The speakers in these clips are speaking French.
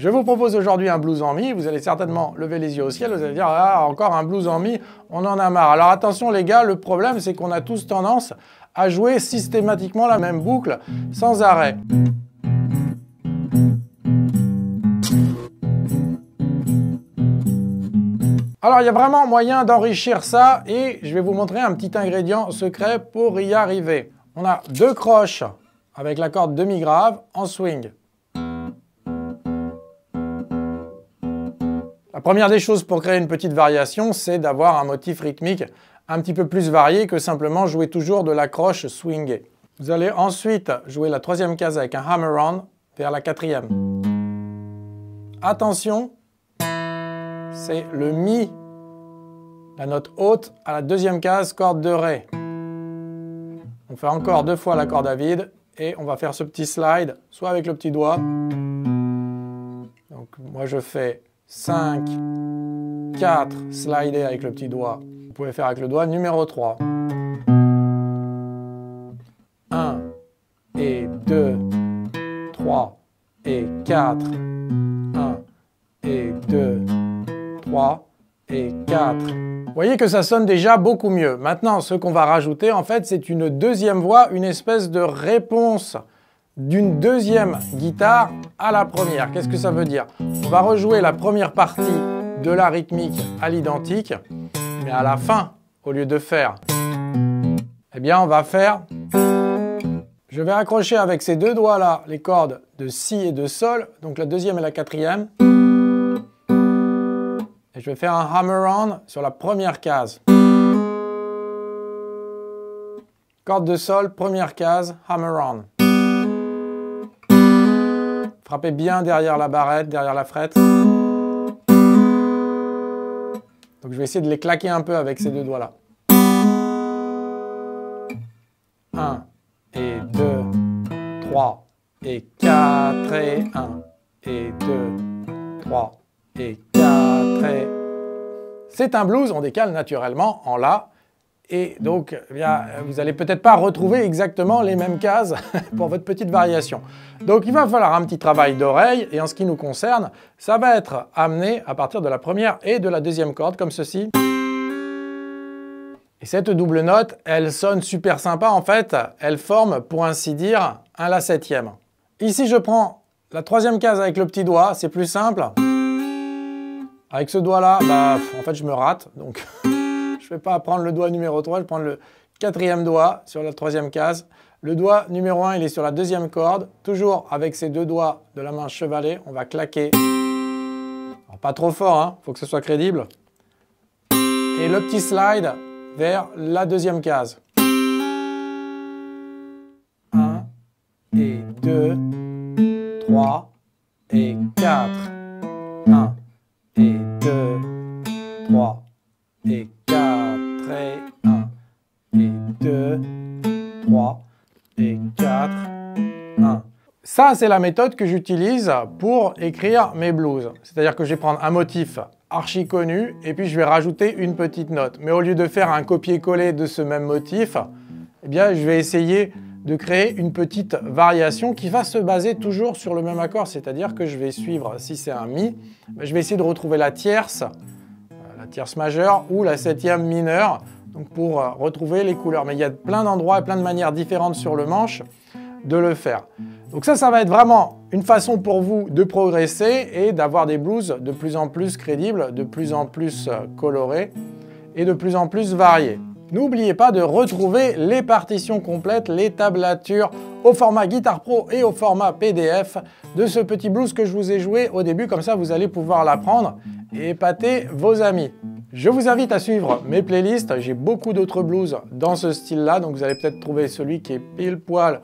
Je vous propose aujourd'hui un blues en mi, vous allez certainement lever les yeux au ciel, vous allez dire « Ah, encore un blues en mi, on en a marre ». Alors attention les gars, le problème c'est qu'on a tous tendance à jouer systématiquement la même boucle sans arrêt. Alors il y a vraiment moyen d'enrichir ça et je vais vous montrer un petit ingrédient secret pour y arriver. On a deux croches avec la corde demi-grave en swing. La première des choses pour créer une petite variation, c'est d'avoir un motif rythmique un petit peu plus varié que simplement jouer toujours de la croche swingée. Vous allez ensuite jouer la troisième case avec un hammer-on vers la quatrième. Attention, c'est le Mi, la note haute, à la deuxième case, corde de Ré. On fait encore deux fois la corde à vide et on va faire ce petit slide, soit avec le petit doigt. Donc moi je fais 5, 4, slider avec le petit doigt. Vous pouvez faire avec le doigt numéro 3. 1 et 2, 3 et 4. 1 et 2, 3 et 4. Vous voyez que ça sonne déjà beaucoup mieux. Maintenant, ce qu'on va rajouter, en fait, c'est une deuxième voix, une espèce de réponse d'une deuxième guitare à la première. Qu'est-ce que ça veut dire? On va rejouer la première partie de la rythmique à l'identique, mais à la fin, au lieu de faire, eh bien on va faire... Je vais accrocher avec ces deux doigts-là les cordes de Si et de Sol, donc la deuxième et la quatrième. Et je vais faire un hammer-on sur la première case. Corde de Sol, première case, hammer-on. Frappez bien derrière la barrette, derrière la frette. Donc je vais essayer de les claquer un peu avec ces deux doigts-là. 1 et 2, 3 et 4 et 1 et 2, 3 et 4 et... C'est un blues, on décale naturellement en La. Et donc, eh bien, vous n'allez peut-être pas retrouver exactement les mêmes cases pour votre petite variation. Donc, il va falloir un petit travail d'oreille. Et en ce qui nous concerne, ça va être amené à partir de la première et de la deuxième corde, comme ceci. Et cette double note, elle sonne super sympa en fait. Elle forme, pour ainsi dire, un La septième. Ici, je prends la troisième case avec le petit doigt. C'est plus simple. Avec ce doigt-là, bah, en fait, je me rate. Donc... Je ne vais pas prendre le doigt numéro 3, je vais prendre le quatrième doigt sur la troisième case. Le doigt numéro 1, il est sur la deuxième corde. Toujours avec ces deux doigts de la main chevalet, on va claquer. Alors, pas trop fort, hein, faut que ce soit crédible. Et le petit slide vers la deuxième case. 1 et 2, 3 et 4. 1 et 2, 3 et 4. 4 et 1 et 2, 3 et 4, 1. Ça, c'est la méthode que j'utilise pour écrire mes blues. C'est-à-dire que je vais prendre un motif archi connu et puis je vais rajouter une petite note. Mais au lieu de faire un copier-coller de ce même motif, eh bien, je vais essayer de créer une petite variation qui va se baser toujours sur le même accord. C'est-à-dire que je vais suivre, si c'est un Mi, je vais essayer de retrouver la tierce majeure ou la septième mineure, donc pour retrouver les couleurs. Mais il y a plein d'endroits et plein de manières différentes sur le manche de le faire. Donc ça va être vraiment une façon pour vous de progresser et d'avoir des blues de plus en plus crédibles, de plus en plus colorés et de plus en plus variés. N'oubliez pas de retrouver les partitions complètes, les tablatures au format Guitar Pro et au format PDF de ce petit blues que je vous ai joué au début, comme ça vous allez pouvoir l'apprendre et épater vos amis. Je vous invite à suivre mes playlists, j'ai beaucoup d'autres blues dans ce style-là, donc vous allez peut-être trouver celui qui est pile poil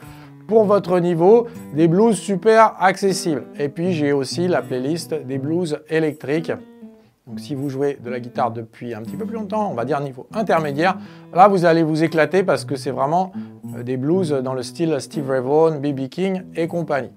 pour votre niveau, des blues super accessibles. Et puis j'ai aussi la playlist des blues électriques. Donc si vous jouez de la guitare depuis un petit peu plus longtemps, on va dire niveau intermédiaire, là vous allez vous éclater parce que c'est vraiment des blues dans le style Steve Ray Vaughan, BB King et compagnie.